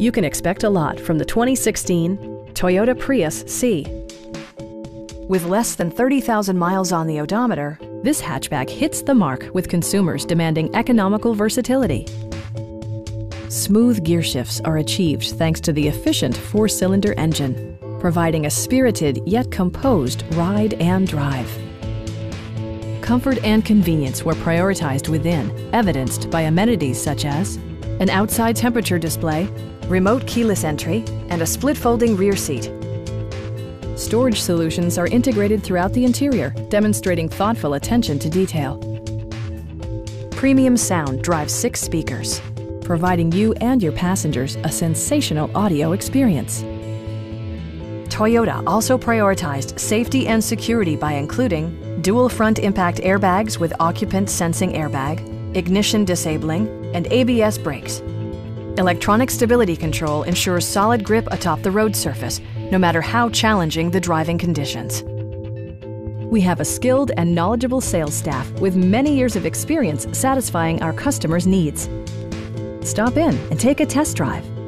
You can expect a lot from the 2016 Toyota Prius c. With less than 30,000 miles on the odometer, this hatchback hits the mark with consumers demanding economical versatility. Smooth gear shifts are achieved thanks to the efficient four-cylinder engine, providing a spirited yet composed ride and drive. Comfort and convenience were prioritized within, evidenced by amenities such as an outside temperature display, remote keyless entry, and a split-folding rear seat. Storage solutions are integrated throughout the interior, demonstrating thoughtful attention to detail. Premium sound drives 6 speakers, providing you and your passengers a sensational audio experience. Toyota also prioritized safety and security by including dual front impact airbags with occupant sensing airbag, ignition disabling, and ABS brakes. Electronic stability control ensures solid grip atop the road surface, no matter how challenging the driving conditions. We have a skilled and knowledgeable sales staff with many years of experience satisfying our customers' needs. Stop in and take a test drive.